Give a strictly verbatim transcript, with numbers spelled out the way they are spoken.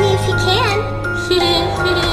me if you can.